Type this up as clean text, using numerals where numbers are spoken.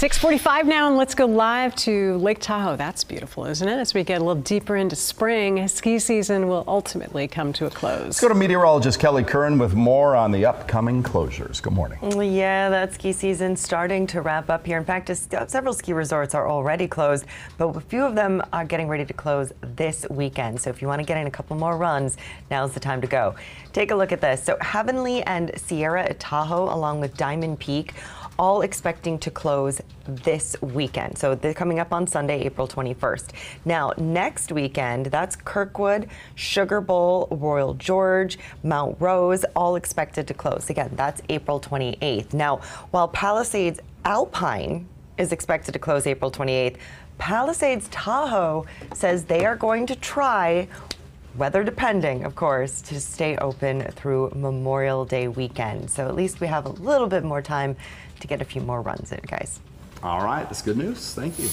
6:45 now, and let's go live to Lake Tahoe. That's beautiful, isn't it? As we get a little deeper into spring, ski season will ultimately come to a close. Let's go to meteorologist Kelly Kern with more on the upcoming closures. Good morning. Yeah, that ski season starting to wrap up here. In fact, several ski resorts are already closed, but a few of them are getting ready to close this weekend. So if you want to get in a couple more runs, now's the time to go. Take a look at this. So Heavenly and Sierra Tahoe, along with Diamond Peak, all expecting to close this weekend. So they're coming up on Sunday, April 21st. Now, next weekend, that's Kirkwood, Sugar Bowl, Royal George, Mount Rose, all expected to close. Again, that's April 28th. Now, while Palisades Alpine is expected to close April 28th, Palisades Tahoe says they are going to try, weather depending, of course, to stay open through Memorial Day weekend. So at least we have a little bit more time to get a few more runs in, guys. All right, that's good news. Thank you.